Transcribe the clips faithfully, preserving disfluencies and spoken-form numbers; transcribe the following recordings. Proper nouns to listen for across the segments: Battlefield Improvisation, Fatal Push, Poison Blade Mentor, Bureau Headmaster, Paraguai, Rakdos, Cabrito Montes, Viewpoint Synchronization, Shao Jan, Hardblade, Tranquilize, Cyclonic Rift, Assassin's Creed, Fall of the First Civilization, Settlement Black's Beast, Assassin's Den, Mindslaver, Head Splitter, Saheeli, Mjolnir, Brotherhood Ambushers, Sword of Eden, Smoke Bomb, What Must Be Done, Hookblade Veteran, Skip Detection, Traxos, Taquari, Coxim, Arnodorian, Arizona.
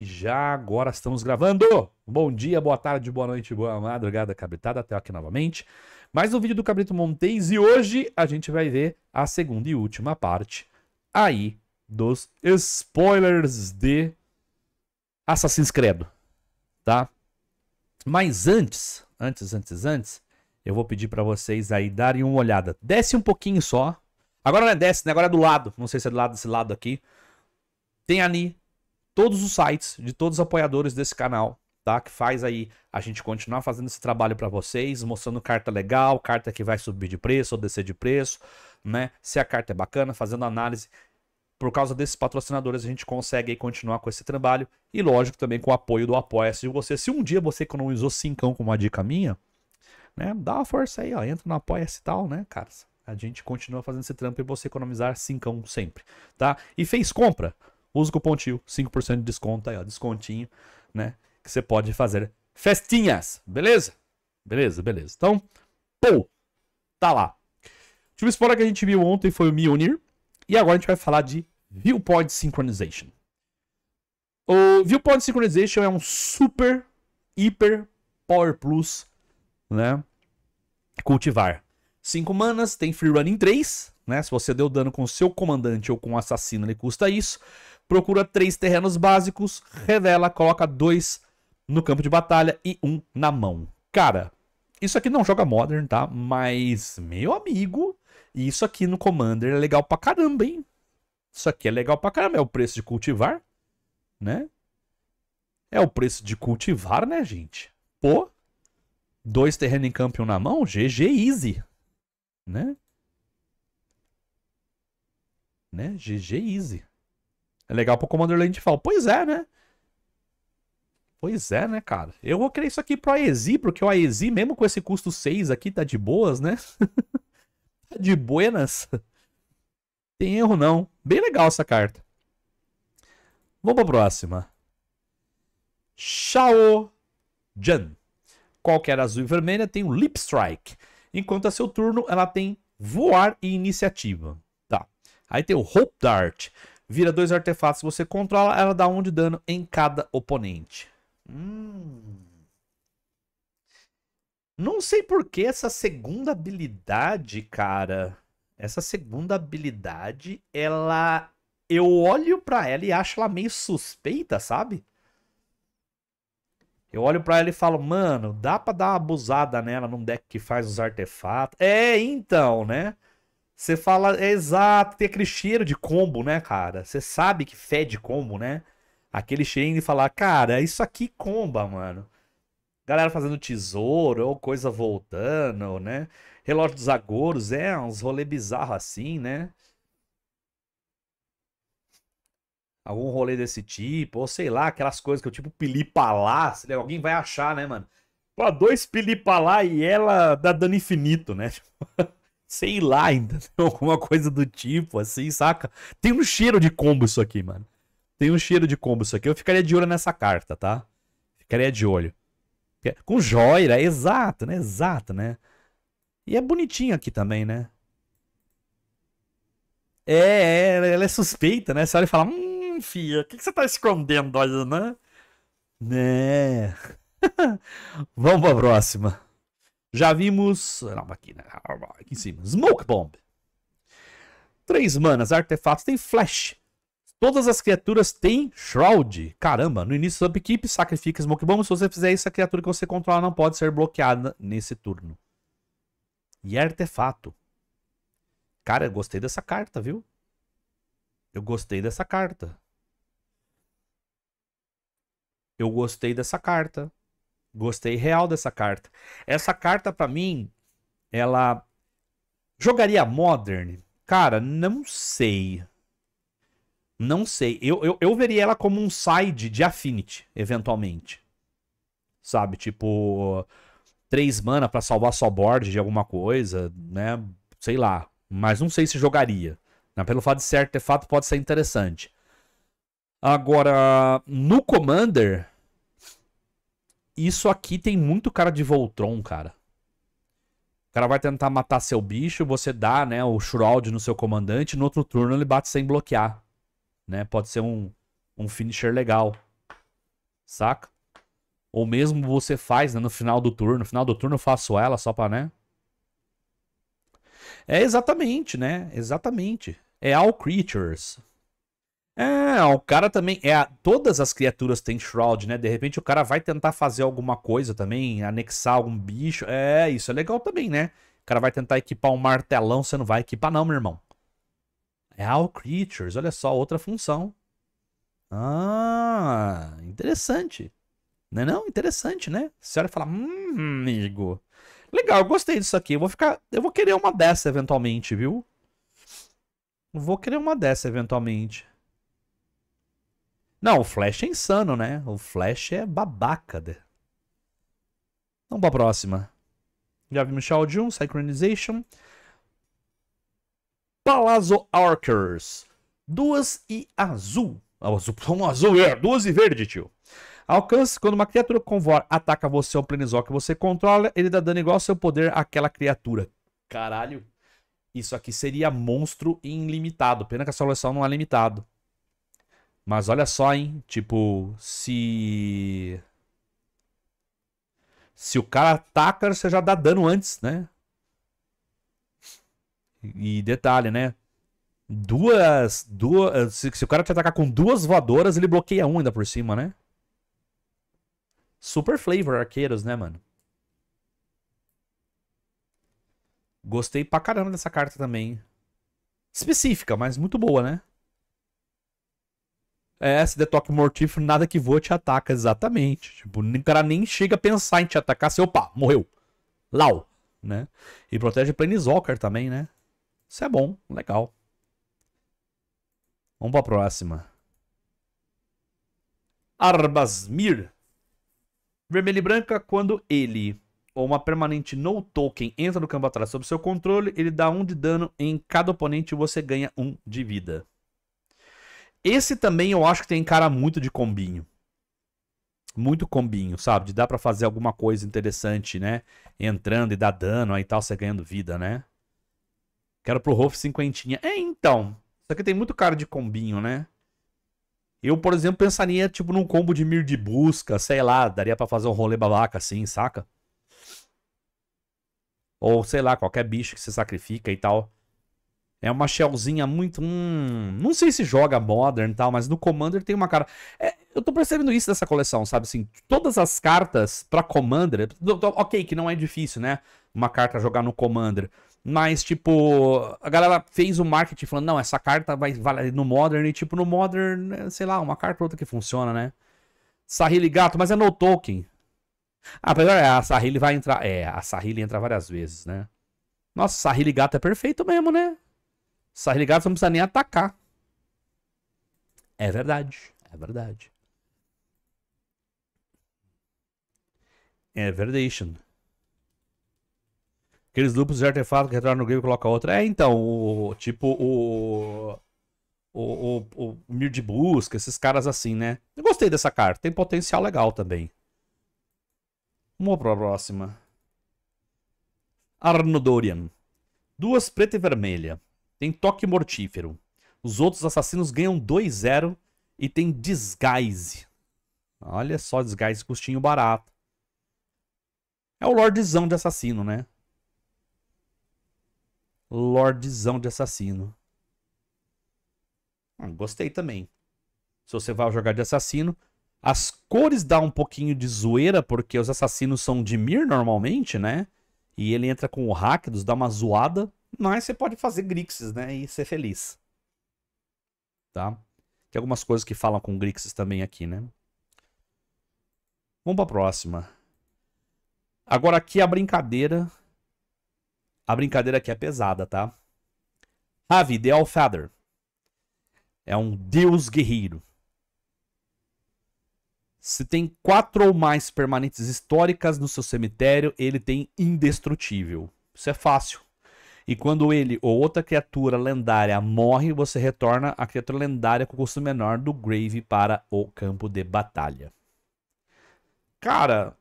Já agora estamos gravando. Bom dia, boa tarde, boa noite, boa madrugada, cabritada. Até aqui novamente. Mais um vídeo do Cabrito Montes e hoje a gente vai ver a segunda e última parte aí dos spoilers de Assassin's Creed, tá? Mas antes, antes, antes, antes, eu vou pedir pra vocês aí darem uma olhada. Desce um pouquinho só. Agora não é desce, né? Agora é do lado. Não sei se é do lado desse lado aqui. Tem ali todos os sites de todos os apoiadores desse canal, tá? Que faz aí a gente continuar fazendo esse trabalho pra vocês, mostrando carta legal, carta que vai subir de preço ou descer de preço, né? Se a carta é bacana, fazendo análise. Por causa desses patrocinadores, a gente consegue aí continuar com esse trabalho. E lógico, também com o apoio do Apoia-se de você. Se um dia você economizou cincão com uma dica minha, né? Dá uma força aí, ó. Entra no Apoia-se e tal, né, cara? A gente continua fazendo esse trampo e você economizar cincão sempre, tá? E fez compra? Usa o cupom tio, cinco por cento de desconto aí, ó. Descontinho, né? Que você pode fazer festinhas, beleza? Beleza, beleza. Então, pô, tá lá. O último spoiler que a gente viu ontem foi o Mjolnir. E agora a gente vai falar de Viewpoint Synchronization. O Viewpoint Synchronization é um super, hiper, power plus, né? Cultivar. cinco manas, tem free running três, né? Se você deu dano com o seu comandante ou com o assassino, ele custa isso. Procura três terrenos básicos, revela, coloca dois no campo de batalha e um na mão. Cara, isso aqui não joga Modern, tá? Mas, meu amigo... E isso aqui no Commander é legal pra caramba, hein? Isso aqui é legal pra caramba. É o preço de cultivar, né? É o preço de cultivar, né, gente? Pô, dois terrenos em campo e um na mão, G G easy, né? Né? G G easy. É legal pro Commander Landfall. Pois é, né? Pois é, né, cara? Eu vou querer isso aqui pro A E S I, porque o A E S I, mesmo com esse custo seis aqui, tá de boas, né? De buenas. Tem erro não. Bem legal essa carta. Vamos para a próxima. Shao Jan. Qualquer azul e vermelha tem um Leap Strike. Enquanto a seu turno ela tem voar e iniciativa. Tá. Aí tem o Hope Dart. Vira dois artefatos que você controla. Ela dá um de dano em cada oponente. Hum... Não sei por que essa segunda habilidade, cara. Essa segunda habilidade, ela... Eu olho pra ela e acho ela meio suspeita, sabe? Eu olho pra ela e falo, mano, dá pra dar uma abusada nela num deck que faz os artefatos. É, então, né? Você fala, é exato, tem aquele cheiro de combo, né, cara? Você sabe que fede combo, né? Aquele cheirinho de falar, cara, isso aqui comba, mano. Galera fazendo tesouro ou coisa voltando, né? Relógio dos agouros, é uns rolê bizarro assim, né? Algum rolê desse tipo, ou sei lá, aquelas coisas que eu tipo pilipalá, se alguém vai achar, né, mano? Pô, dois pilipalá e ela dá dano infinito, né? Sei lá ainda, alguma coisa do tipo assim, saca? Tem um cheiro de combo isso aqui, mano. Tem um cheiro de combo isso aqui. Eu ficaria de olho nessa carta, tá? Ficaria de olho. Com joia, exato, né? Exato, né? E é bonitinho aqui também, né? É, é ela é suspeita, né? Você olha e fala, hum, fia, o que, que você tá escondendo aí, né? Né? Vamos pra próxima. Já vimos... Não, aqui, né? Aqui em cima. Smoke Bomb. Três manas, artefatos, tem flash. Todas as criaturas têm Shroud. Caramba, no início do upkeep, sacrifica Smoke Bomb. Se você fizer isso, a criatura que você controla não pode ser bloqueada nesse turno. E artefato. Cara, eu gostei dessa carta, viu? Eu gostei dessa carta. Eu gostei dessa carta. Gostei real dessa carta. Essa carta, pra mim, ela... Jogaria Modern? Cara, não sei... Não sei, eu, eu, eu veria ela como um side de Affinity, eventualmente. Sabe, tipo, três mana pra salvar só board de alguma coisa, né? Sei lá, mas não sei se jogaria. Pelo fato de ser artefato pode ser interessante. Agora, no Commander, isso aqui tem muito cara de Voltron, cara. O cara vai tentar matar seu bicho, você dá, né, o Shroud no seu comandante, no outro turno ele bate sem bloquear. Né? Pode ser um, um finisher legal. saca? Ou mesmo você faz, né, no final do turno. No final do turno eu faço ela só pra, né? É exatamente, né? Exatamente. É all creatures. É, o cara também... É, todas as criaturas têm Shroud, né? De repente o cara vai tentar fazer alguma coisa também, anexar algum bicho. É, isso é legal também, né? O cara vai tentar equipar um martelão, você não vai equipar não, meu irmão. É all creatures, olha só, outra função. Ah, interessante. Não é não? Interessante, né? A senhora fala, hum, amigo. Legal, eu gostei disso aqui. Eu vou ficar... Eu vou querer uma dessa eventualmente, viu? Eu vou querer uma dessa eventualmente. Não, o Flash é insano, né? O Flash é babaca. Vamos pra próxima. Já vimos Shao Jan, Synchronization. Palazzo Archers. Duas e azul. Ah, azul, azul é. Duas e verde, tio. Alcance, quando uma criatura convoar ataca você ou planizol que você controla, ele dá dano igual ao seu poder àquela criatura. Caralho. Isso aqui seria monstro ilimitado. Pena que a solução não é limitado. Mas olha só, hein. Tipo, se... Se o cara ataca, você já dá dano antes, né? E detalhe, né? Duas... duas se, se o cara te atacar com duas voadoras, ele bloqueia um ainda por cima, né? Super flavor arqueiros, né, mano? Gostei pra caramba dessa carta também. Específica, mas muito boa, né? É, se der toque mortífero, nada que voa te ataca. Exatamente. Tipo, o cara nem chega a pensar em te atacar. Seu pá, morreu. Lau, né? E protege Planeswalker também, né? Isso é bom, legal. Vamos pra próxima. Arbasmir. Vermelho e branca, quando ele ou uma permanente no token entra no campo atrás sob seu controle, ele dá um de dano em cada oponente e você ganha um de vida. Esse também eu acho que tem cara muito de combinho. Muito combinho, sabe? De dar pra fazer alguma coisa interessante, né? Entrando e dar dano aí e tal, você ganhando vida, né? Quero pro Rolf cinquentinha. É, então. Isso aqui tem muito cara de combinho, né? Eu, por exemplo, pensaria, tipo, num combo de Mir de Busca, sei lá, daria pra fazer um rolê babaca assim, saca? Ou, sei lá, qualquer bicho que você sacrifica e tal. É uma shellzinha muito... Hum, não sei se joga Modern e tal, mas no Commander tem uma cara... É, eu tô percebendo isso dessa coleção, sabe? Assim, todas as cartas pra Commander... Ok, que não é difícil, né? Uma carta jogar no Commander... Mas, tipo, a galera fez o marketing falando, não, essa carta vai valer no Modern. E, tipo, no Modern, sei lá, uma carta ou outra que funciona, né? Saheeli gato, mas é no token. Ah, apesar é, a Saheeli vai entrar... É, a Saheeli entra várias vezes, né? Nossa, Saheeli gato é perfeito mesmo, né? Saheeli gato você não precisa nem atacar. É verdade, é verdade. É verdation. Aqueles duplos de artefato que retornam no game e colocam outra. É, então, o, tipo, o... O, o, o Mir de Busca, esses caras assim, né? Eu gostei dessa carta, tem potencial legal também. Vamos pra próxima. Arnodorian. Duas preta e vermelha. Tem toque mortífero. Os outros assassinos ganham dois zero e tem disguise. Olha só, disguise, custinho barato. É o lordzão de assassino, né? Lordzão de assassino. Hum, gostei também. Se você vai jogar de assassino, as cores dá um pouquinho de zoeira, porque os assassinos são de Mir normalmente, né? E ele entra com o Rakdos, dá uma zoada. Mas você pode fazer Grixis, né? E ser feliz. Tá? Tem algumas coisas que falam com Grixis também aqui, né? Vamos pra próxima. Agora aqui a brincadeira... A brincadeira aqui é pesada, tá? Javi, The Alfather. É um deus guerreiro. Se tem quatro ou mais permanentes históricas no seu cemitério, ele tem indestrutível. Isso é fácil. E quando ele ou outra criatura lendária morre, você retorna a criatura lendária com custo menor do grave para o campo de batalha. Cara...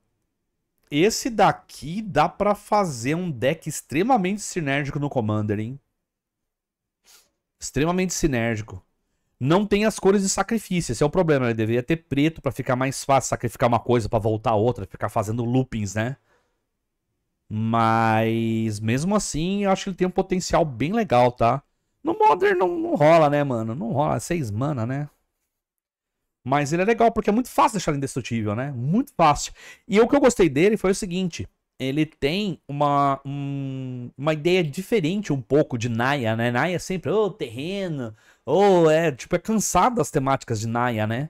Esse daqui dá pra fazer um deck extremamente sinérgico no Commander, hein? Extremamente sinérgico. não tem as cores de sacrifício, esse é o problema. Ele deveria ter preto pra ficar mais fácil, sacrificar uma coisa pra voltar a outra, ficar fazendo loopings, né? Mas mesmo assim, eu acho que ele tem um potencial bem legal, tá? No Modern não, não rola, né, mano? Não rola, seis mana, né? Mas ele é legal, porque é muito fácil deixar ele indestrutível, né? Muito fácil. E o que eu gostei dele foi o seguinte. Ele tem uma, um, uma ideia diferente um pouco de Naya, né? Naya sempre, ô, oh, terreno. Ou oh, é, tipo, é cansado das temáticas de Naya, né?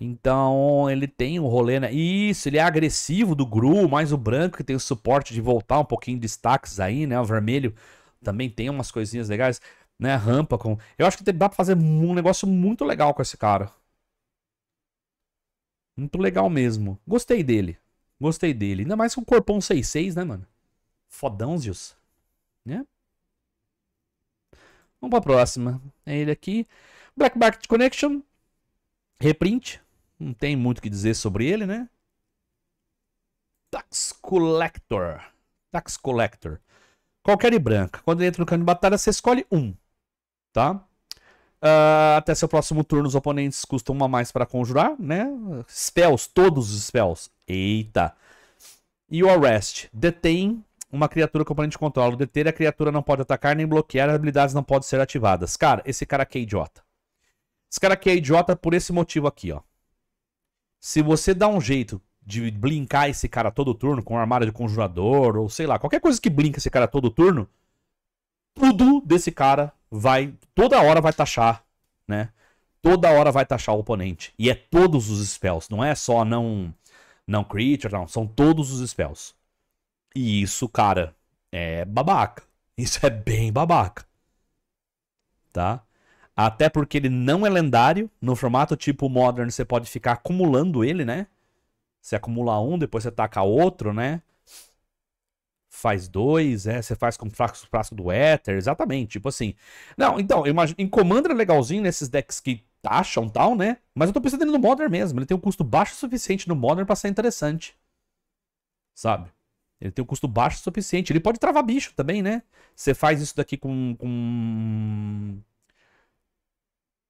Então, ele tem um rolê, né? Isso, ele é agressivo do Gru, mais o branco, que tem o suporte de voltar um pouquinho de destaques aí, né? O vermelho também tem umas coisinhas legais. Né, rampa com... Eu acho que dá pra fazer um negócio muito legal com esse cara. Muito legal mesmo. Gostei dele. Gostei dele. Ainda mais com o corpão seis seis, né, mano? Fodãozios. Né? Vamos pra próxima. É ele aqui. Black Market Connection. Reprint. Não tem muito o que dizer sobre ele, né? Tax Collector. Tax Collector. Qualquer e branca. Quando ele entra no campo de batalha, você escolhe um. Tá? Uh, até seu próximo turno, os oponentes custam uma a mais para conjurar, né? Spells, todos os spells. Eita! E o Arrest. Detém uma criatura que o oponente controla. Deter, a criatura não pode atacar nem bloquear, as habilidades não podem ser ativadas. Cara, esse cara aqui é idiota. Esse cara aqui é idiota por esse motivo aqui, ó. Se você dá um jeito de blinkar esse cara todo turno com um armário de conjurador, ou sei lá, qualquer coisa que blinka esse cara todo turno, tudo desse cara vai, toda hora vai taxar, né? Toda hora vai taxar o oponente. E é todos os spells, não é só não, não creature, não. São todos os spells. E isso, cara, é babaca. Isso é bem babaca. Tá? Até porque ele não é lendário. No formato tipo Modern, você pode ficar acumulando ele, né? Você acumula um, depois você taca outro, né? Faz dois, é, você faz com o frasco do éter, exatamente, tipo assim. Não, então, imagina, em Commander é legalzinho nesses decks que taxam e tal, né? Mas eu tô pensando no Modern mesmo, ele tem um custo baixo o suficiente no Modern pra ser interessante. Sabe? Ele tem um custo baixo o suficiente, ele pode travar bicho também, né? Você faz isso daqui com... Com,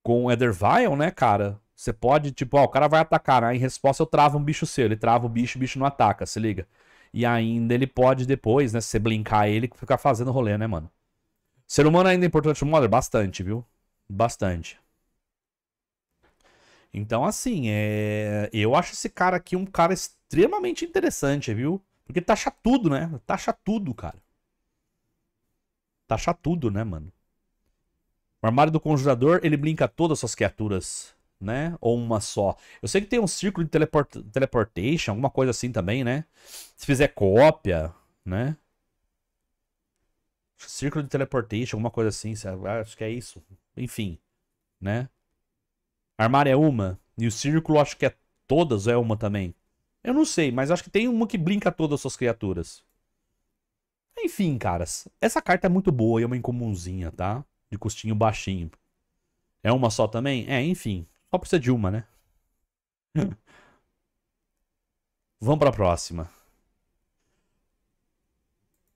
com Ethervial, né, cara? Você pode, tipo, ó, o cara vai atacar, aí em resposta eu travo um bicho seu, ele trava o bicho, o bicho não ataca, se liga. E ainda ele pode depois, né, se você blinkar ele, ficar fazendo rolê, né, mano? Ser humano ainda é importante no Modern? Bastante, viu? Bastante. Então, assim, é... eu acho esse cara aqui um cara extremamente interessante, viu? Porque taxa tudo, né? Taxa tudo, cara. Taxa tudo, né, mano? O armário do conjurador, ele blinka todas as suas criaturas, né? Ou uma só. Eu sei que tem um círculo de teleport teleportation, alguma coisa assim também, né? Se fizer cópia, né? Círculo de teleportation, alguma coisa assim, sabe? Acho que é isso. Enfim, né? Armário é uma. E o círculo acho que é todas ou é uma também? Eu não sei, mas acho que tem uma que brinca todas as suas criaturas. Enfim, caras. Essa carta é muito boa e é uma incomumzinha, tá? De custinho baixinho. É uma só também? É, enfim. Só precisa de uma, né? Vamos pra próxima.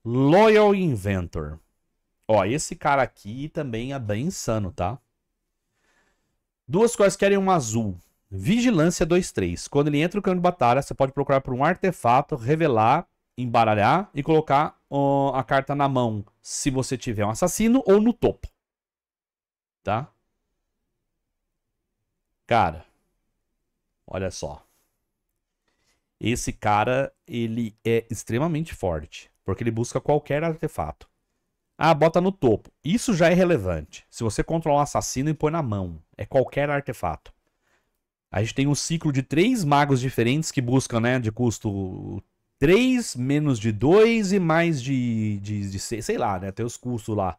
Loyal Inventor. Ó, esse cara aqui também é bem insano, tá? Duas cores querem um azul. Vigilância dois três. Quando ele entra no campo de batalha, você pode procurar por um artefato, revelar, embaralhar e colocar uh, a carta na mão, se você tiver um assassino, ou no topo. Tá? Cara, olha só. Esse cara, ele é extremamente forte, porque ele busca qualquer artefato. Ah, bota no topo. Isso já é relevante. Se você controlar um assassino e põe na mão, é qualquer artefato. A gente tem um ciclo de três magos diferentes que buscam, né, de custo três, menos de dois e mais de, de, de seis, sei lá, né, tem os custos lá.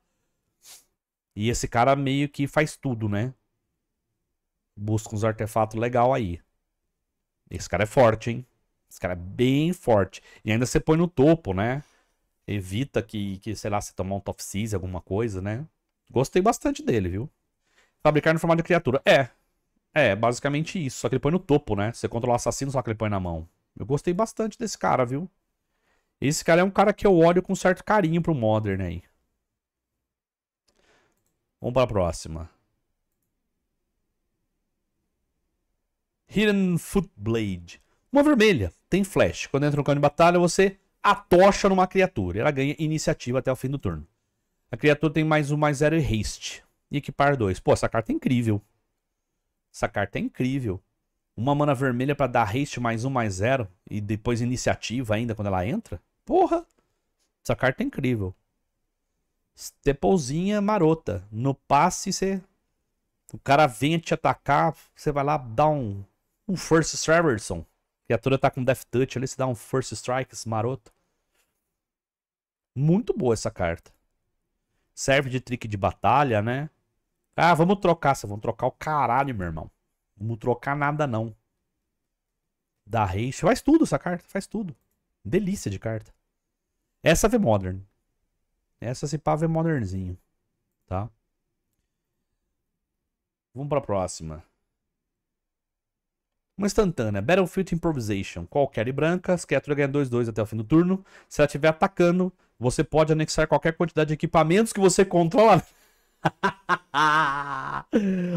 E esse cara meio que faz tudo, né? Busca uns artefatos legais aí. Esse cara é forte, hein? Esse cara é bem forte. E ainda você põe no topo, né? Evita que, que sei lá, você tomar um top seize, alguma coisa, né? Gostei bastante dele, viu? Fabricar no formato de criatura. É. É, basicamente isso. Só que ele põe no topo, né? Você controla o assassino, só que ele põe na mão. Eu gostei bastante desse cara, viu? Esse cara é um cara que eu olho com certo carinho pro Modern aí. Vamos pra próxima. Hidden Footblade. Uma vermelha, tem flash. Quando entra no campo de batalha, você atocha numa criatura. Ela ganha iniciativa até o fim do turno. A criatura tem mais um, mais zero e haste. E equipar dois. Pô, essa carta é incrível. Essa carta é incrível. Uma mana vermelha pra dar haste mais um, mais zero. E depois iniciativa ainda quando ela entra. Porra! Essa carta é incrível. Stepouzinha marota. No passe, você... o cara vem te atacar, você vai lá dar um... um First Traverson. A criatura tá com Death Touch ali, se dá um First Strikes maroto. Muito boa essa carta. Serve de trick de batalha, né? Ah, vamos trocar. Vocês vão trocar o caralho, meu irmão. Não trocar nada, não. Dá haste. Faz tudo essa carta, faz tudo. Delícia de carta. Essa vê Modern. Essa se pá vê Modernzinho. Tá? Vamos pra próxima. Uma instantânea, Battlefield Improvisation. Qualquer e branca, a criatura ganha dois dois até o fim do turno. Se ela estiver atacando, você pode anexar qualquer quantidade de equipamentos que você controla.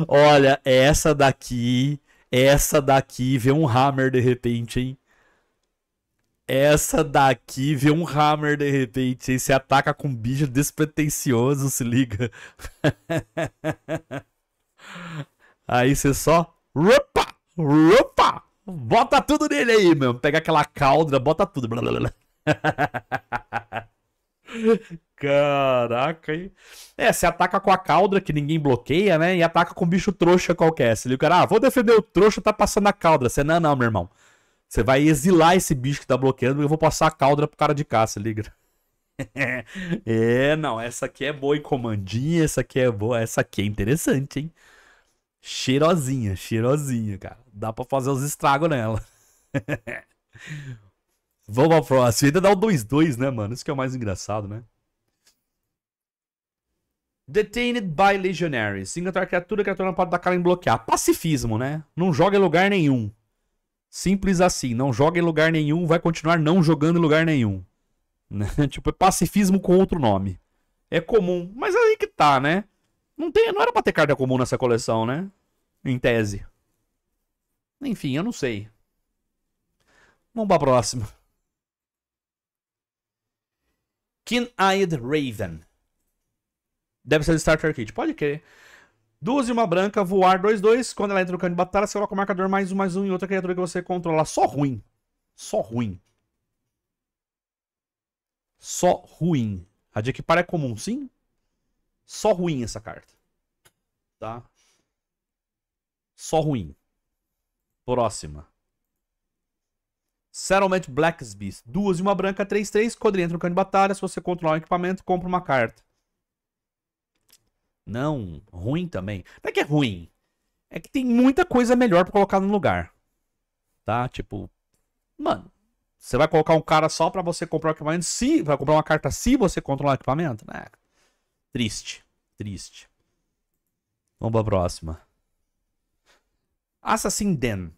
Olha, essa daqui, essa daqui vê um hammer de repente, hein? Essa daqui vê um hammer de repente, hein? Você ataca com um bicho despretensioso, se liga. Aí você só... Opa! Opa! Bota tudo nele aí, meu. Pega aquela cauda, bota tudo. Blá, blá, blá. Caraca, hein? É, você ataca com a cauda que ninguém bloqueia, né? E ataca com um bicho trouxa qualquer. Você liga o cara, ah, vou defender o trouxa, tá passando a cauda. Você, não, não, meu irmão. Você vai exilar esse bicho que tá bloqueando e eu vou passar a cauda pro cara de cá, se liga. É, não, essa aqui é boa em comandinha, essa aqui é boa, essa aqui é interessante, hein? Cheirosinha, cheirosinha, cara. Dá pra fazer os estragos nela. Vamos pra próxima. Ainda dá o dois dois, né, mano? Isso que é o mais engraçado, né? Detained by Legionaries. Se encontrar criatura, a criatura não pode dar cara em bloquear. Pacifismo, né? Não joga em lugar nenhum. Simples assim. Não joga em lugar nenhum, vai continuar não jogando em lugar nenhum. Tipo, é pacifismo com outro nome. É comum, mas é aí que tá, né? Não, tem, não era pra ter carta comum nessa coleção, né? Em tese. Enfim, eu não sei. Vamos pra próxima. Keen-Eyed Raven. Deve ser do Starter Kit. Pode querer. Duas e uma branca, voar dois dois. Quando ela entra no campo de batalha, você coloca o marcador mais um, mais um. E outra criatura que você controla. Só ruim. Só ruim. Só ruim. A de equipar é comum, sim? Só ruim essa carta. Tá? Só ruim. Próxima. Settlement Black's Beast. Duas e uma branca, três três. Quando ele entra no campo de batalha, se você controlar um equipamento, compra uma carta. Não. Ruim também. Não é que é ruim. É que tem muita coisa melhor pra colocar no lugar. Tá? Tipo... mano, você vai colocar um cara só pra você comprar um equipamento? Se... vai comprar uma carta se você controlar um equipamento? Né? Triste, triste. Vamos pra próxima. Assassin's Den.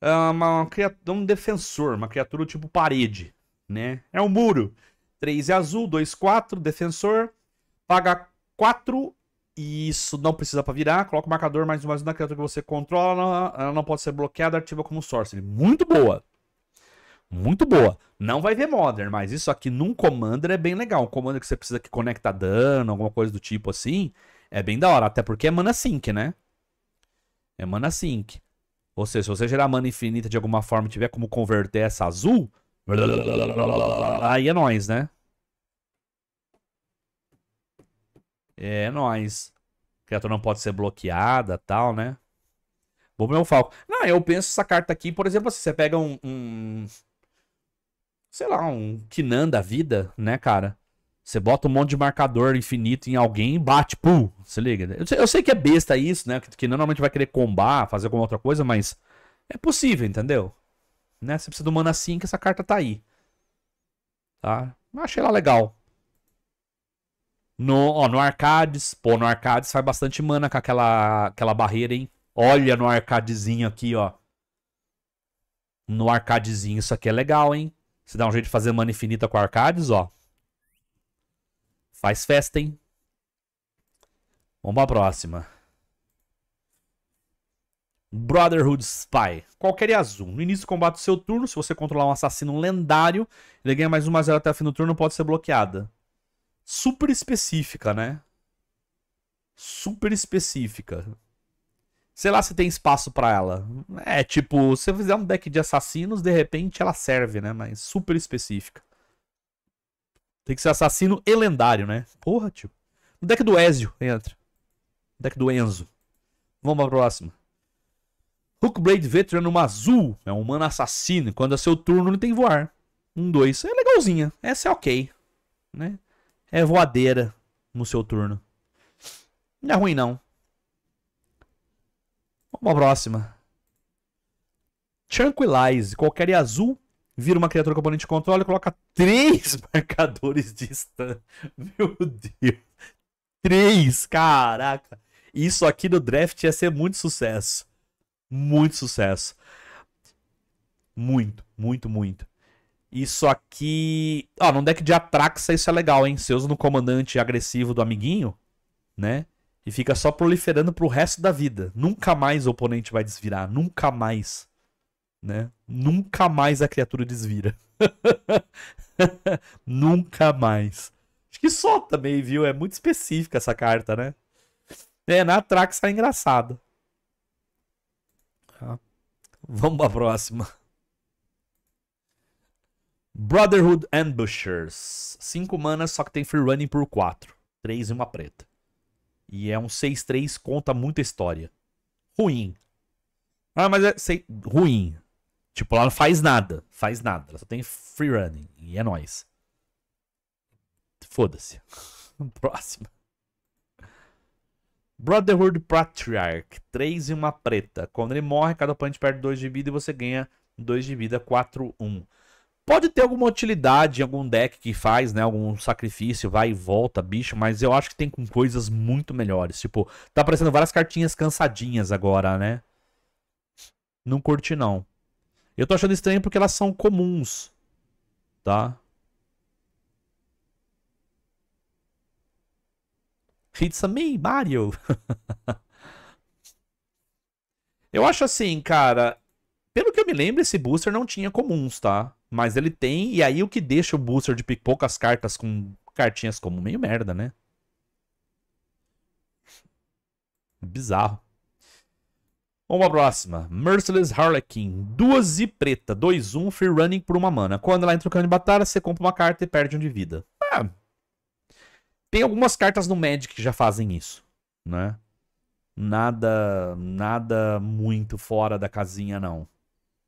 É uma, uma criatura, um defensor, uma criatura tipo parede, né? É um muro. três é azul, dois, quatro, defensor. Paga quatro. E isso não precisa pra virar. Coloca o marcador mais um mais um na criatura que você controla. Ela não pode ser bloqueada, ativa como sorcery. Muito boa. Muito boa. Não vai ver Modern, mas isso aqui num Commander é bem legal. Um Commander que você precisa que conecta dano, alguma coisa do tipo assim, é bem da hora. Até porque é mana sync, né? É mana sync. Ou seja, se você gerar mana infinita de alguma forma e tiver como converter essa azul, aí é nóis, né? É nóis. A criatura não pode ser bloqueada, tal, né? Bom, meu falco. Não, eu penso essa carta aqui, por exemplo, assim, você pega um... um... sei lá, um Kinan da vida, né, cara? Você bota um monte de marcador infinito em alguém e bate, pum, se liga. Eu sei, eu sei que é besta isso, né? Que, que normalmente vai querer combar, fazer alguma outra coisa, mas é possível, entendeu? Né? Você precisa do mana assim que essa carta tá aí. Tá? Achei ela legal. No, ó, no Arcades, pô, no Arcades faz bastante mana com aquela, aquela barreira, hein? Olha no Arcadezinho aqui, ó. No Arcadezinho isso aqui é legal, hein? Se dá um jeito de fazer mana infinita com Arcades, ó. Faz festa, hein? Vamos pra próxima. Brotherhood Spy. Qualquer e azul. No início do combate do seu turno, se você controlar um assassino lendário, ele ganha mais um mais zero até o fim do turno, pode ser bloqueada. Super específica, né? Super específica. Sei lá se tem espaço pra ela. É, tipo, se você fizer um deck de assassinos, de repente ela serve, né? Mas super específica. Tem que ser assassino e lendário, né? Porra, tipo. No deck do Ezio, entra. No deck do Enzo. Vamos pra próxima. Hookblade Veteran, uma azul. É um humano assassino. Quando é seu turno, ele tem voar. Um, dois. É legalzinha. Essa é ok. Né? É voadeira no seu turno. Não é ruim, não. Vamos pra próxima. Tranquilize. Qualquer e azul. Vira uma criatura que o oponente controla e coloca três marcadores de stun. Meu Deus. Três. Caraca. Isso aqui do draft ia ser muito sucesso. Muito sucesso. Muito, muito, muito. Isso aqui... Ó, ah, num deck de Atraxa isso é legal, hein? Você usa no comandante agressivo do amiguinho, né? E fica só proliferando pro resto da vida. Nunca mais o oponente vai desvirar. Nunca mais. Né? Nunca mais a criatura desvira. Nunca mais. Acho que só também, viu? É muito específica essa carta, né? É, na Atraxa é engraçado. Vamos pra próxima. Brotherhood Ambushers. cinco manas, só que tem free running por quatro. três e uma preta. E é um seis três, conta muita história. Ruim. Ah, mas é sei, ruim. Tipo, ela não faz nada. Faz nada. Ela só tem free running. E é nóis. Foda-se. Próxima. Brotherhood Patriarch, três e uma preta. Quando ele morre, cada oponente perde dois de vida e você ganha dois de vida, quatro um. Pode ter alguma utilidade em algum deck que faz, né? Algum sacrifício, vai e volta, bicho. Mas eu acho que tem com coisas muito melhores. Tipo, tá aparecendo várias cartinhas cansadinhas agora, né? Não curti, não. Eu tô achando estranho porque elas são comuns, tá? It's a me, Mario. Eu acho assim, cara. Pelo que eu me lembro, esse booster não tinha comuns, tá? Mas ele tem. E aí o que deixa o booster de poucas cartas com cartinhas comuns? Meio merda, né? Bizarro. Vamos pra próxima. Merciless Harlequin. Duas e preta. dois um, free running por uma mana. Quando ela entra no campo de batalha, você compra uma carta e perde um de vida. Ah... Tem algumas cartas no Magic que já fazem isso, né? Nada, nada muito fora da casinha, não.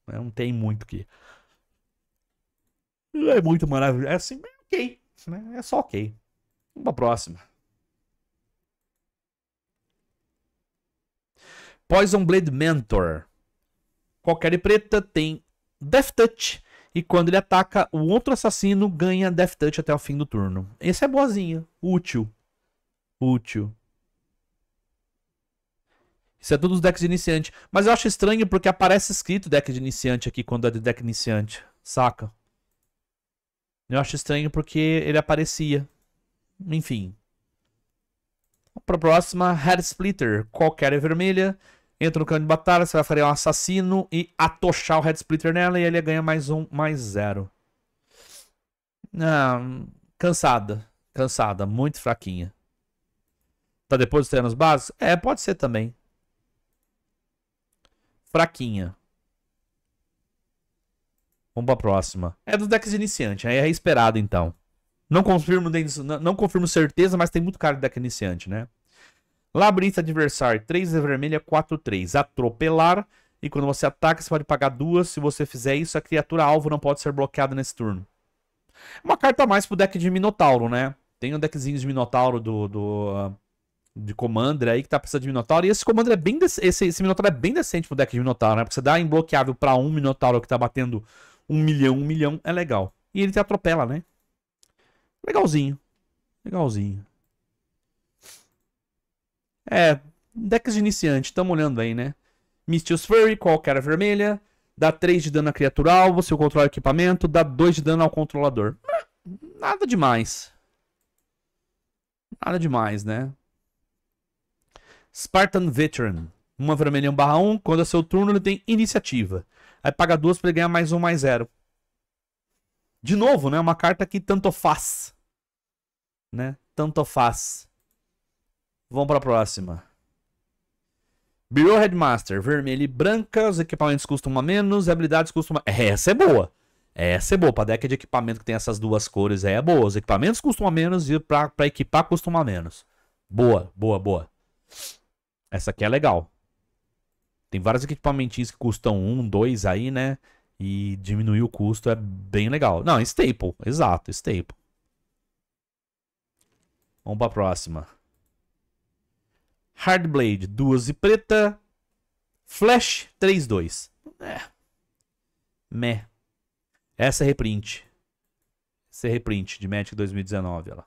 Não tem muito que... É muito maravilhoso. É assim, é ok. É só ok. Vamos pra próxima. Poison Blade Mentor. Qualquer e preta tem Death Touch. E quando ele ataca, o outro assassino ganha Death Touch até o fim do turno. Esse é boazinho. Útil. Útil. Isso é tudo os decks de iniciante. Mas eu acho estranho porque aparece escrito deck de iniciante aqui quando é de deck iniciante. Saca? Eu acho estranho porque ele aparecia. Enfim. Vamos pra próxima. Head Splitter. Qualquer é vermelha. Entra no campo de batalha, você vai fazer um assassino e atochar o Head Splitter nela e ele ganha mais um, mais zero. Ah, cansada. Cansada, muito fraquinha. Tá depois dos terrenos básicos? É, pode ser também. Fraquinha. Vamos pra próxima. É dos decks de iniciante, aí é esperado então. Não confirmo, não confirmo certeza, mas tem muito cara de deck iniciante, né? Labirinto adversário, três é vermelha, quatro três. Atropelar. E quando você ataca, você pode pagar duas. Se você fizer isso, a criatura alvo não pode ser bloqueada nesse turno. Uma carta a mais pro deck de Minotauro, né? Tem um deckzinho de Minotauro do, do, de Commander aí que tá precisando de Minotauro. E esse Commander é bem dec... esse, esse Minotauro é bem decente pro deck de Minotauro, né? Porque você dá imbloqueável pra um Minotauro que tá batendo um milhão, um milhão. É legal. E ele te atropela, né? Legalzinho. Legalzinho. É, decks de iniciante, tamo olhando aí, né? Mistios Fury, qualquer vermelha. Dá três de dano à criatura alvo, se eu controlar o equipamento. Dá dois de dano ao controlador. Nada demais. Nada demais, né? Spartan Veteran. Uma vermelha um barra um. Quando é seu turno, ele tem iniciativa. Aí paga duas pra ele ganhar mais um, mais zero. De novo, né? Uma carta que tanto faz. Né? Tanto faz. Vamos pra próxima. Bureau Headmaster. Vermelha e branca. Os equipamentos custam uma menos. E habilidades custam uma... Essa é boa. Essa é boa. Pra deck de equipamento que tem essas duas cores aí é boa. Os equipamentos custam uma menos e pra, pra equipar custam uma menos. Boa, boa, boa. Essa aqui é legal. Tem vários equipamentinhos que custam um, dois aí, né? E diminuir o custo é bem legal. Não, staple. Exato, staple. Vamos pra próxima. Hardblade, duas e preta. Flash, três, dois. É. Meh. Essa é reprint. Essa é reprint de Magic dois mil e dezenove, olha lá.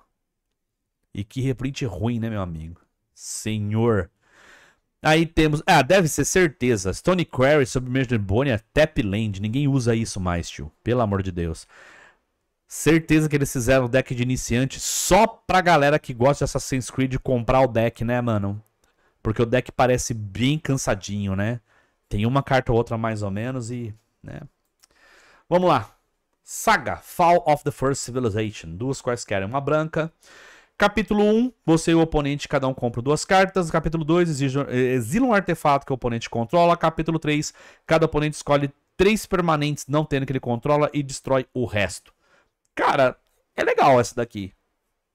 E que reprint ruim, né, meu amigo? Senhor... Aí temos... Ah, deve ser certeza. Stone Quarry sobre Major Bonia, Tap Land. Ninguém usa isso mais, tio. Pelo amor de Deus. Certeza que eles fizeram o deck de iniciante só pra galera que gosta de Assassin's Creed comprar o deck, né, mano? Porque o deck parece bem cansadinho, né? Tem uma carta ou outra mais ou menos e... né? Vamos lá. Saga. Fall of the First Civilization. Duas quaisquer. Uma branca. Capítulo um, você e o oponente, cada um compra duas cartas. Capítulo dois, exila um artefato que o oponente controla. Capítulo três, cada oponente escolhe três permanentes não tendo que ele controla e destrói o resto. Cara, é legal essa daqui.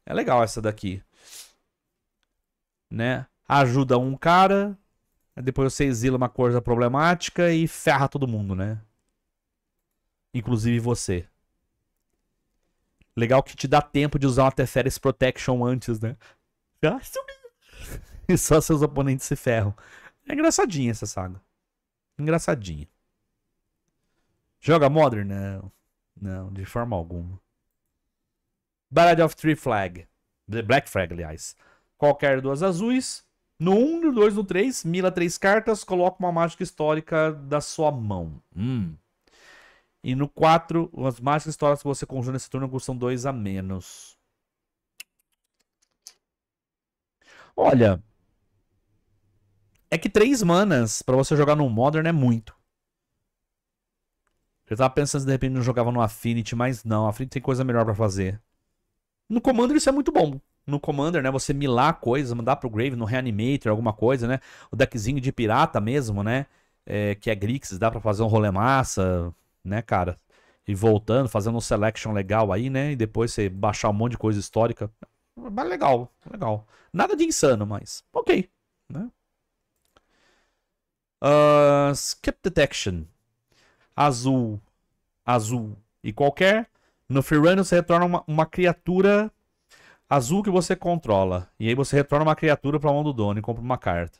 É legal essa daqui. Né? Ajuda um cara, depois você exila uma coisa problemática e ferra todo mundo, né? Inclusive você. Legal que te dá tempo de usar uma Teferis Protection antes, né? E só seus oponentes se ferram. É engraçadinha essa saga. Engraçadinha. Joga Modern? Não. Não, de forma alguma. Battle of Three Flag. The Black Flag, aliás. Qualquer duas azuis. No um, no dois, no três. Mila três cartas. Coloca uma mágica histórica da sua mão. Hum. E no quatro, as mágicas históricas que você conjura nesse turno custam dois a menos. Olha. É que três manas pra você jogar no Modern é muito. Eu tava pensando se de repente não jogava no Affinity, mas não. Affinity tem coisa melhor pra fazer. No Commander isso é muito bom. No Commander, né? Você milar coisas, mandar pro Grave, no Reanimator, alguma coisa, né? O deckzinho de pirata mesmo, né? É, que é Grixis, dá pra fazer um rolê massa. Né, cara? E voltando, fazendo um selection legal aí, né? E depois você baixar um monte de coisa histórica. Mas legal, legal. Nada de insano, mas ok. Né? Uh, skip Detection. Azul. Azul e qualquer. No Free Run você retorna uma, uma criatura azul que você controla. E aí você retorna uma criatura pra mão do dono e compra uma carta.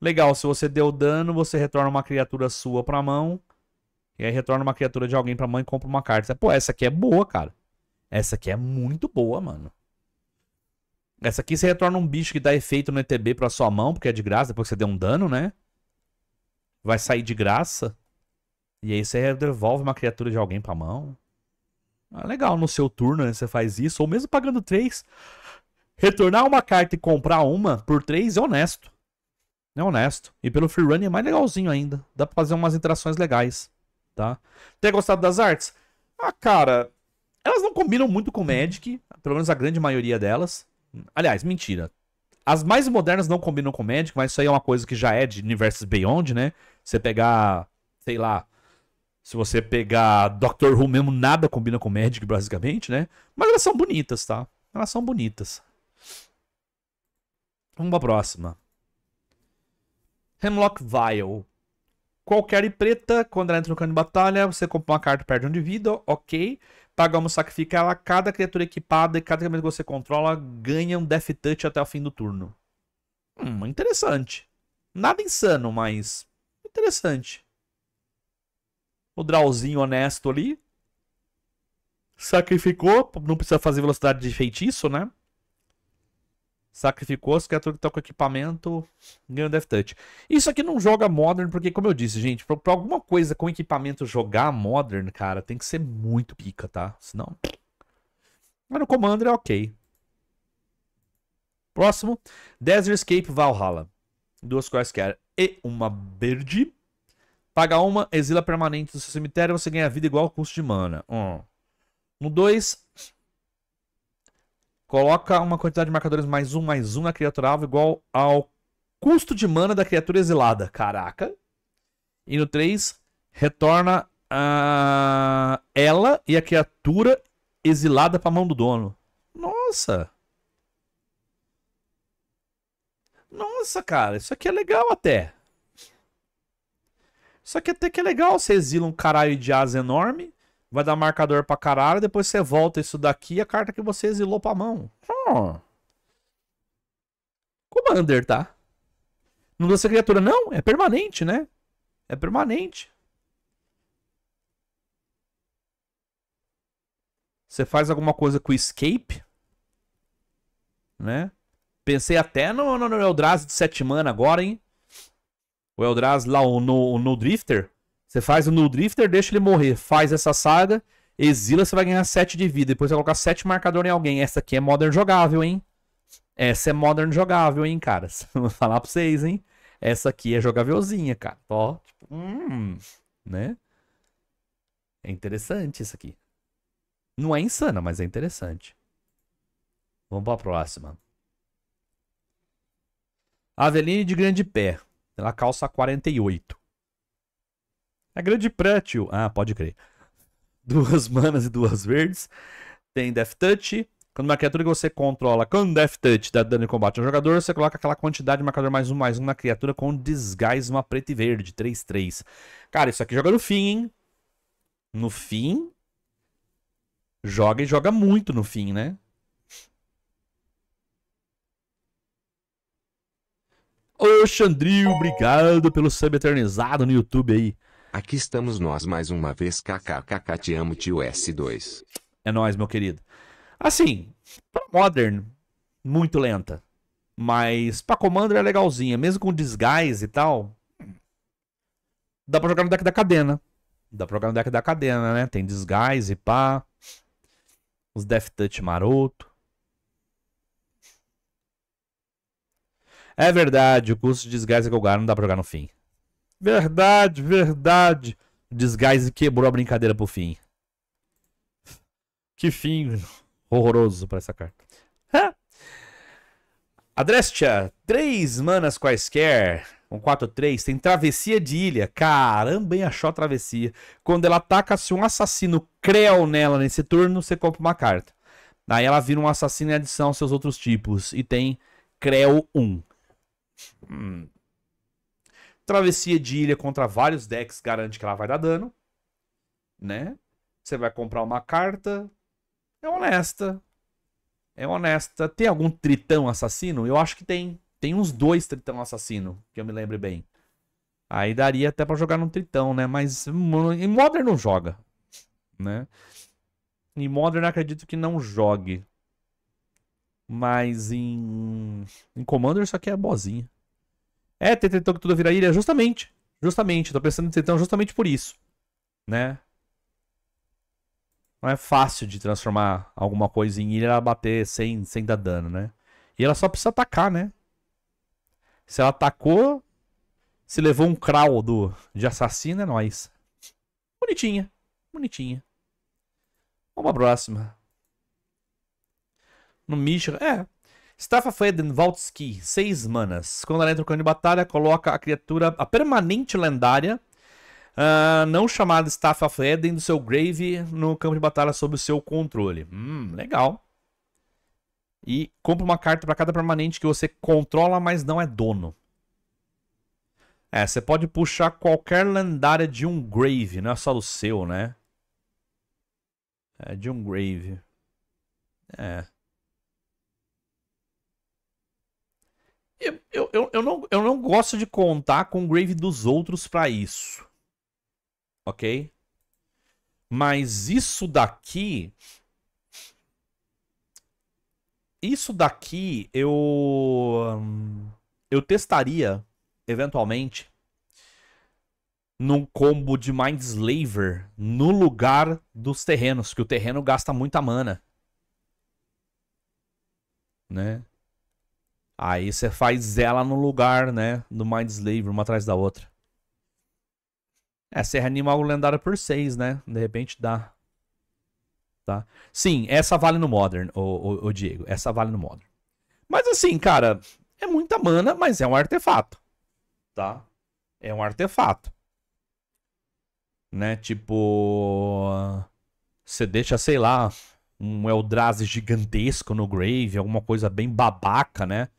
Legal, se você deu dano, você retorna uma criatura sua pra mão. E aí retorna uma criatura de alguém pra mão e compra uma carta. Pô, essa aqui é boa, cara. Essa aqui é muito boa, mano. Essa aqui você retorna um bicho que dá efeito no E T B pra sua mão, porque é de graça, depois que você deu um dano, né? Vai sair de graça. E aí você devolve uma criatura de alguém pra mão. Ah, legal, no seu turno, né, você faz isso. Ou mesmo pagando três, retornar uma carta e comprar uma por três é honesto. É honesto. E pelo free run é mais legalzinho ainda. Dá pra fazer umas interações legais, tá? Ter gostado das artes? Ah, cara... Elas não combinam muito com Magic. Pelo menos a grande maioria delas. Aliás, mentira. As mais modernas não combinam com Magic, mas isso aí é uma coisa que já é de Universes Beyond, né? Você pegar... Sei lá... Se você pegar Doctor Who mesmo, nada combina com Magic, basicamente, né? Mas elas são bonitas, tá? Elas são bonitas. Vamos pra próxima. Hemlock Vial. Qualquer e preta, quando ela entra no campo de batalha, você compra uma carta, perde um de vida, ok. Paga uma, sacrifica ela, cada criatura equipada e cada equipamento que você controla ganha um Death Touch até o fim do turno. Hum, interessante. Nada insano, mas interessante. O drawzinho honesto ali. Sacrificou, não precisa fazer velocidade de feitiço, né? Sacrificou as criaturas que estão com equipamento, ganhou Death Touch. Isso aqui não joga Modern, porque como eu disse, gente, pra, pra alguma coisa com equipamento jogar Modern, cara, tem que ser muito pica, tá? Senão... Mas no Commander é ok. Próximo, Desert Escape Valhalla. duas quaisquer e uma verde. Paga uma, exila permanente do seu cemitério, você ganha vida igual ao custo de mana. Um. No dois, coloca uma quantidade de marcadores mais um, mais um na criatura alvo igual ao custo de mana da criatura exilada. Caraca. E no três, retorna a... ela e a criatura exilada para a mão do dono. Nossa. Nossa, cara. Isso aqui é legal até. Isso aqui até que é legal. Você exila um caralho de asa enorme. Vai dar marcador pra caralho, depois você volta isso daqui e a carta que você exilou pra mão. Hum. Commander, tá? Não dá essa criatura, não? É permanente, né? É permanente. Você faz alguma coisa com escape? Né? Pensei até no, no, no Eldrazi de sete mana agora, hein? O Eldrazi lá, o No, no Drifter. Você faz o Null Drifter, deixa ele morrer. Faz essa saga, exila, você vai ganhar sete de vida. Depois você vai colocar sete marcadores em alguém. Essa aqui é Modern jogável, hein? Essa é Modern jogável, hein, cara? Vou falar pra vocês, hein? Essa aqui é jogavelzinha, cara. Ó, tipo, hum, né? É interessante isso aqui. Não é insana, mas é interessante. Vamos pra próxima. Aveline de Grande Pé. Ela calça quarenta e oito. É grande pra, tio. Ah, pode crer. Duas manas e duas verdes. Tem Death Touch. Quando uma criatura que você controla com Death Touch dá dano em combate ao jogador, você coloca aquela quantidade de marcador mais um, mais um na criatura com desgás, uma preta e verde. três, três. Cara, isso aqui joga no fim, hein? No fim. Joga e joga muito no fim, né? Ô, Xandril, obrigado pelo sub eternizado no YouTube aí. Aqui estamos nós mais uma vez, kkkk, te amo, tio S dois. É nóis, meu querido. Assim, pra Modern, muito lenta. Mas pra Commander é legalzinha. Mesmo com disguise e tal, dá pra jogar no deck da cadena. Dá pra jogar no deck da cadena, né? Tem disguise, pá. Os Death Touch maroto. É verdade, o custo de disguise que eu ganho não dá pra jogar no fim. Verdade, verdade. Disguise quebrou a brincadeira pro fim. Que fim horroroso pra essa carta. Adrestia, três manas quaisquer. Um quatro, três. Tem travessia de ilha. Caramba, hein? Achou a travessia. Quando ela ataca, se um assassino creu nela nesse turno, você compra uma carta. Daí ela vira um assassino em adição aos seus outros tipos. E tem creu um. Hum. Travessia de ilha contra vários decks garante que ela vai dar dano, né? Você vai comprar uma carta. É honesta. É honesta. Tem algum tritão assassino? Eu acho que tem. Tem uns dois tritão assassino, que eu me lembro bem. Aí daria até pra jogar num tritão, né? Mas em Modern não joga, né? Em Modern acredito que não jogue. Mas em... em Commander isso aqui é bozinha. É, tem tritão que tudo vira ilha? Justamente. Justamente. Tô pensando em tritão justamente por isso. Né? Não é fácil de transformar alguma coisa em ilha e ela bater sem, sem dar dano, né? E ela só precisa atacar, né? Se ela atacou, se levou um crawl do, de assassino, é nóis. Bonitinha. Bonitinha. Vamos pra próxima. No Michigan. É. Staff of Eden, Valtski, seis manas. Quando ela entra no campo de batalha, coloca a criatura, a permanente lendária, uh, não chamada Staff of Eden, do seu grave no campo de batalha sob o seu controle. Hum, legal. E compra uma carta para cada permanente que você controla, mas não é dono. É, você pode puxar qualquer lendária de um grave, não é só do seu, né? É, de um grave. É. Eu, eu, eu, não, eu não gosto de contar com o grave dos outros pra isso. Ok? Mas isso daqui... Isso daqui eu... Eu testaria, eventualmente, num combo de Mindslaver no lugar dos terrenos, que o terreno gasta muita mana. Né? Aí você faz ela no lugar, né, do Mind Slaver, uma atrás da outra. É, você reanima algo lendário por seis, né? De repente dá. Tá? Sim, essa vale no Modern, ô, ô, ô Diego. Essa vale no Modern. Mas assim, cara, é muita mana, mas é um artefato. Tá? É um artefato. Né? Tipo... Você deixa, sei lá, um Eldrazi gigantesco no Grave, alguma coisa bem babaca, né?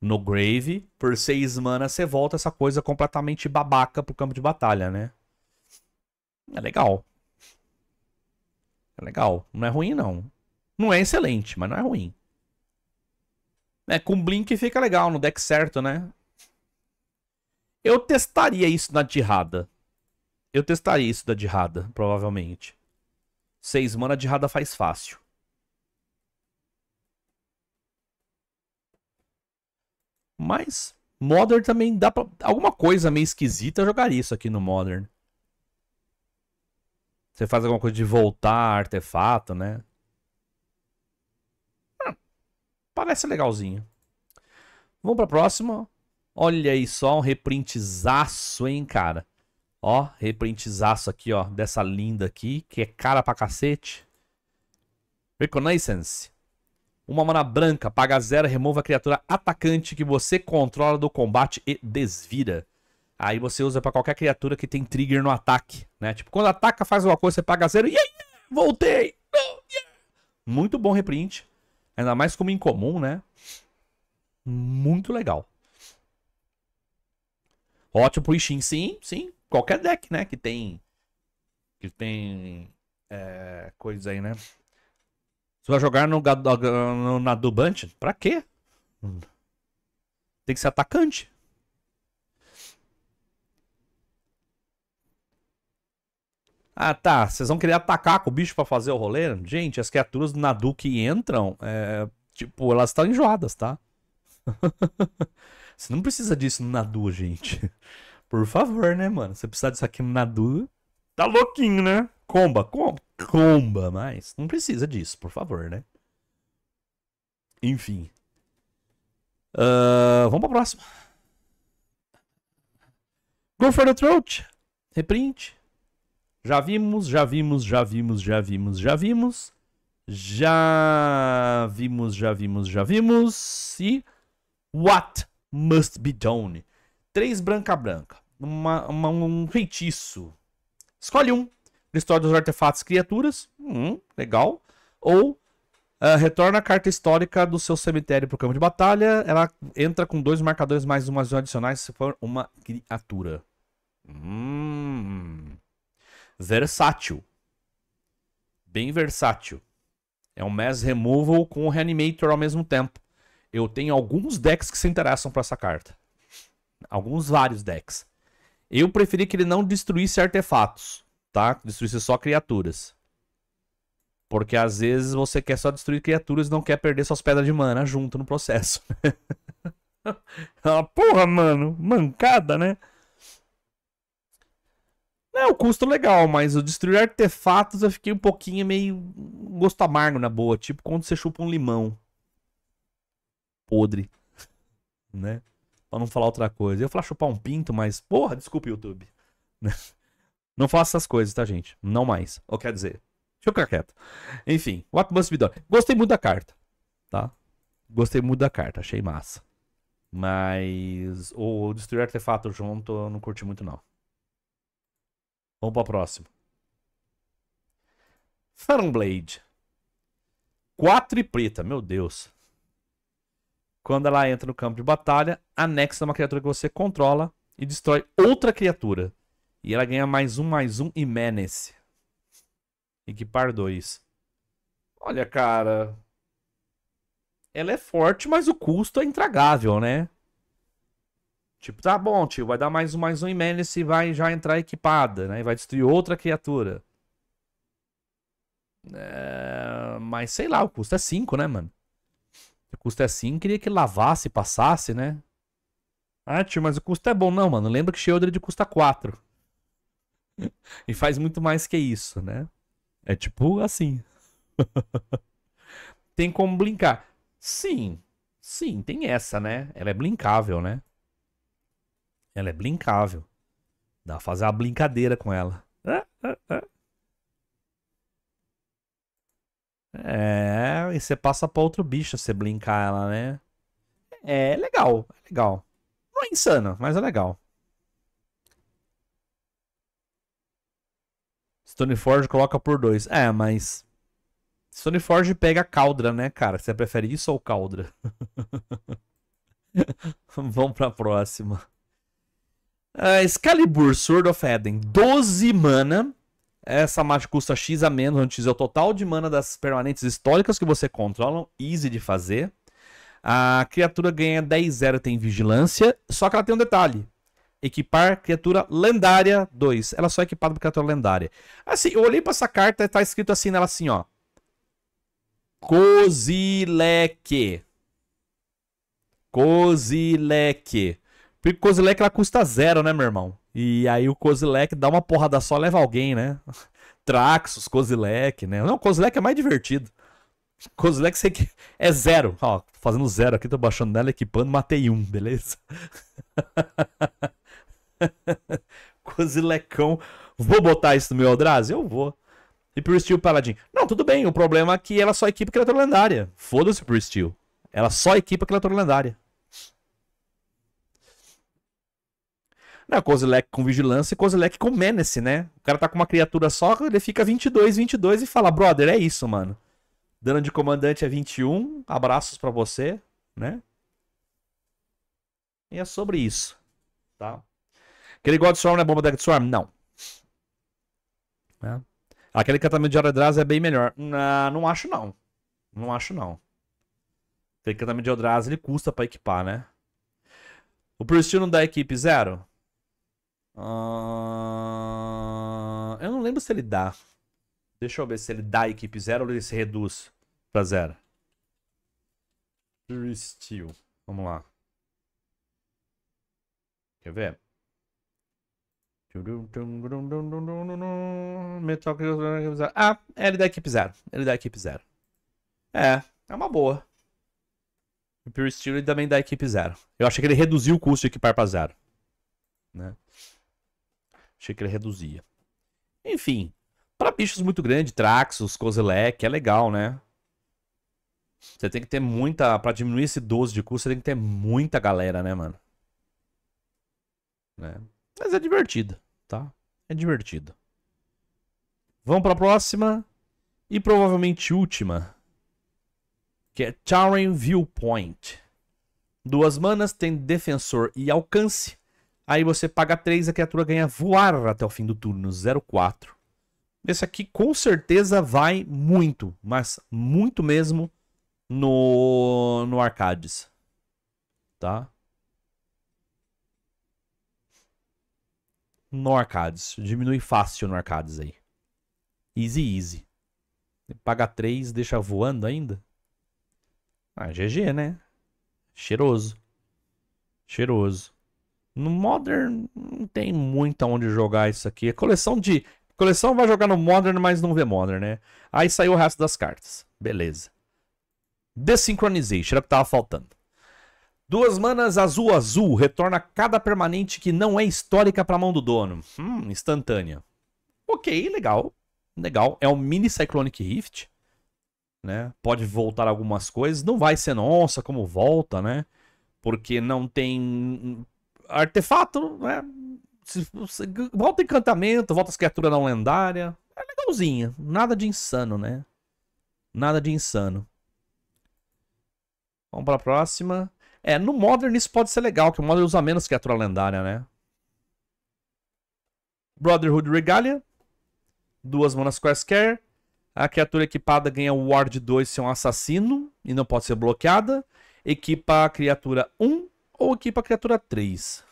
No Grave, por seis mana você volta essa coisa completamente babaca pro campo de batalha, né? É legal. É legal. Não é ruim, não. Não é excelente, mas não é ruim. É, com Blink fica legal no deck certo, né? Eu testaria isso na Djihada. Eu testaria isso da Djihada, provavelmente. Seis mana de Djihada faz fácil. Mas Modern também dá pra... Alguma coisa meio esquisita jogaria isso aqui no Modern. Você faz alguma coisa de voltar artefato, né? Hum, parece legalzinho. Vamos pra próxima. Olha aí só, um reprintzaço, hein, cara. Ó, reprintzaço aqui, ó. Dessa linda aqui, que é cara pra cacete. Reconnaissance. Uma mana branca, paga zero, remova a criatura atacante que você controla do combate e desvira. Aí você usa pra qualquer criatura que tem trigger no ataque, né? Tipo, quando ataca, faz uma coisa, você paga zero. Yeah, yeah, voltei! Oh, yeah. Muito bom reprint. Ainda mais como incomum, né? Muito legal. Ótimo pro Ishin, sim, sim. Qualquer deck, né? Que tem... Que tem... É, coisas aí, né? Você vai jogar no, no, na do Bunch? Pra quê? Tem que ser atacante. Ah, tá. Vocês vão querer atacar com o bicho pra fazer o rolê? Gente, as criaturas do Nadu que entram, é, tipo, elas estão enjoadas, tá? Você não precisa disso no Nadu, gente. Por favor, né, mano? Você precisa disso aqui no Nadu. Tá louquinho, né? Comba, comba, comba, mas não precisa disso, por favor, né? Enfim. Uh, vamos pra próxima. Go for the Throat. Reprint. Já vimos, já vimos, já vimos, já vimos, já vimos. Já vimos, já vimos, já vimos. E What Must Be Done. Três branca branca. Uma, uma, um feitiço. Escolhe um. Destrói dos artefatos criaturas. Hum, legal. Ou uh, retorna a carta histórica do seu cemitério para o campo de batalha. Ela entra com dois marcadores mais umas adicionais se for uma criatura. Hum. Versátil. Bem versátil. É um Mass Removal com o Reanimator ao mesmo tempo. Eu tenho alguns decks que se interessam por essa carta. Alguns vários decks. Eu preferi que ele não destruísse artefatos. Tá? Destruir só criaturas. Porque às vezes você quer só destruir criaturas e não quer perder suas pedras de mana junto no processo. Ah, porra, mano. Mancada, né? Não, o custo legal, mas o destruir artefatos eu fiquei um pouquinho meio... Gosto amargo na boa. Tipo quando você chupa um limão. Podre. Né? Pra não falar outra coisa. Eu ia falar chupar um pinto, mas... Porra, desculpa, YouTube. Né? Não faça essas coisas, tá, gente? Não mais. Ou quer dizer, deixa eu ficar quieto. Enfim, What Must Be Done. Gostei muito da carta, tá? Gostei muito da carta, achei massa. Mas o destruir artefato junto eu não curti muito, não. Vamos pra próxima. Thornblade. Quatro e preta, meu Deus. Quando ela entra no campo de batalha, anexa uma criatura que você controla e destrói outra criatura. E ela ganha mais um, mais um e menace. Equipar dois. Olha, cara. Ela é forte, mas o custo é intragável, né? Tipo, tá bom, tio. Vai dar mais um, mais um e menace e vai já entrar equipada, né? E vai destruir outra criatura. É... Mas sei lá, o custo é cinco, né, mano? O custo é cinco, queria que lavasse e passasse, né? Ah, tio, mas o custo é bom. Não, mano. Lembra que Sheldred custa quatro. E faz muito mais que isso, né? É tipo assim. Tem como brincar. Sim, Sim, tem essa, né? Ela é blinkável, né? Ela é blinkável. Dá pra fazer uma brincadeira com ela. É, e você passa pra outro bicho se você blinkar ela, né? É legal, é legal. Não é insana, mas é legal. Stoneforge coloca por dois. É, mas... Stoneforge pega a Caldra, né, cara? Você prefere isso ou Caldra? Vamos pra próxima. Uh, Excalibur, Sword of Eden. doze mana. Essa mágica custa X a menos, onde X é o total de mana das permanentes históricas que você controla. Easy de fazer. A criatura ganha dez zero, tem vigilância. Só que ela tem um detalhe. Equipar criatura lendária dois. Ela só é equipada por criatura lendária. Assim, eu olhei pra essa carta e tá escrito assim nela assim, ó. Kozilek. Kozilek. Porque o Kozilek ela custa zero, né, meu irmão? E aí o Kozilek dá uma porrada só, leva alguém, né? Traxos, Kozilek, né? Não, o Kozilek é mais divertido. Kozilek é zero. Ó, tô fazendo zero aqui, tô baixando nela, equipando, matei um, beleza? Kozilekão. Vou botar isso no meu Eldrazi? Eu vou. E Pure Steel Paladin. Não, tudo bem. O problema é que ela só equipa criatura lendária. Foda-se Pure Steel. Ela só equipa criatura lendária. Não, Kozilek com vigilância e Kozilek com menace, né? O cara tá com uma criatura só, ele fica vinte e dois, vinte e dois e fala, brother, é isso, mano. Dano de comandante é vinte e um, abraços pra você, né? E é sobre isso, tá? Aquele God Swarm não é bomba Deck Swarm? Não. É. Aquele encantamento de Eldrazi é bem melhor. Não, não acho não. Não acho não. Aquele encantamento de Eldrazi, ele custa pra equipar, né? O Pure Steel não dá equipe zero? Uh... Eu não lembro se ele dá. Deixa eu ver se ele dá a equipe zero ou ele se reduz pra zero. Pure Steel. Vamos lá. Quer ver? Ah, ele dá equipe zero. Ele dá equipe zero. É, é uma boa. O Pure Steel ele também dá equipe zero. Eu achei que ele reduziu o custo de equipar pra zero. Né? Achei que ele reduzia. Enfim, pra bichos muito grandes, Traxos, Kozilek, é legal, né? Você tem que ter muita... Pra diminuir esse doze de custo, você tem que ter muita galera, né, mano? Né? Mas é divertido, tá? É divertido. Vamos pra próxima. E provavelmente última. Que é Towering Viewpoint. Duas manas, tem defensor e alcance. Aí você paga três, a criatura ganha voar até o fim do turno, zero quatro. Esse aqui com certeza vai muito, mas muito mesmo no, no Arcades. Tá? No Arcades. Diminui fácil no Arcades aí. Easy, easy. Paga três, deixa voando ainda. Ah, G G, né? Cheiroso. Cheiroso. No Modern não tem muito aonde jogar isso aqui. É coleção de... Coleção vai jogar no Modern, mas não vê Modern, né? Aí saiu o resto das cartas. Beleza. The Synchronization, era o que tava faltando. Duas manas azul-azul. Retorna cada permanente que não é histórica pra mão do dono. Hum, instantânea. Ok, legal. Legal. É um mini Cyclonic Rift. Né? Pode voltar algumas coisas. Não vai ser nossa como volta, né? Porque não tem... Artefato, né? Volta encantamento, volta as criaturas não lendárias. É legalzinha. Nada de insano, né? Nada de insano. Vamos pra próxima. É, no Modern isso pode ser legal, que o Modern usa menos criatura lendária, né? Brotherhood Regalia. Duas manas quaisquer. A criatura equipada ganha o Ward dois se é um assassino e não pode ser bloqueada. Equipa a criatura um. Ou equipa a criatura três.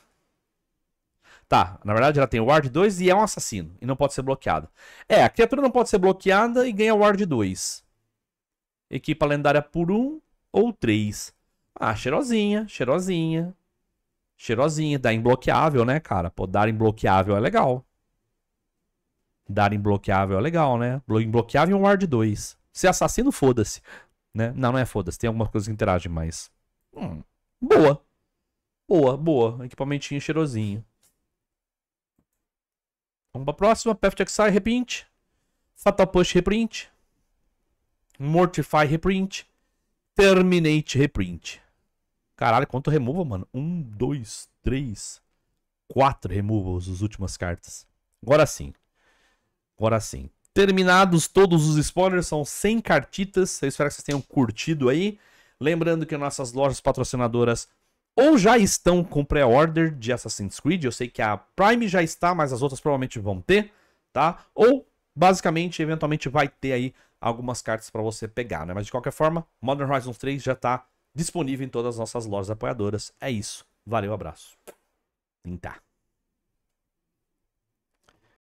Tá, na verdade ela tem o Ward dois e é um assassino. E não pode ser bloqueada. É, a criatura não pode ser bloqueada e ganha o Ward dois. Equipa lendária por um ou três. Ah, cheirosinha, cheirosinha. Cheirosinha, dá imbloqueável, né, cara? Pô, dar imbloqueável é legal. Dar imbloqueável é legal, né? Imbloqueável e um Ward dois. Se é assassino, foda-se. Né? Não, não é foda-se. Tem alguma coisa que interage mais. Hum, boa. Boa, boa. Equipamentinho cheirosinho. Vamos pra próxima. Path to Exile, reprint. Fatal Push, reprint. Mortify, reprint. Terminate, reprint. Caralho, quanto removal, mano? Um, dois, três, quatro removals as últimas cartas. Agora sim. Agora sim. Terminados todos os spoilers, são cem cartitas. Eu espero que vocês tenham curtido aí. Lembrando que nossas lojas patrocinadoras ou já estão com pré-order de Assassin's Creed. Eu sei que a Prime já está, mas as outras provavelmente vão ter, tá? Ou, basicamente, eventualmente vai ter aí algumas cartas para você pegar, né? Mas de qualquer forma, Modern Horizons três já tá disponível em todas as nossas lojas apoiadoras. É isso. Valeu, abraço. Tá.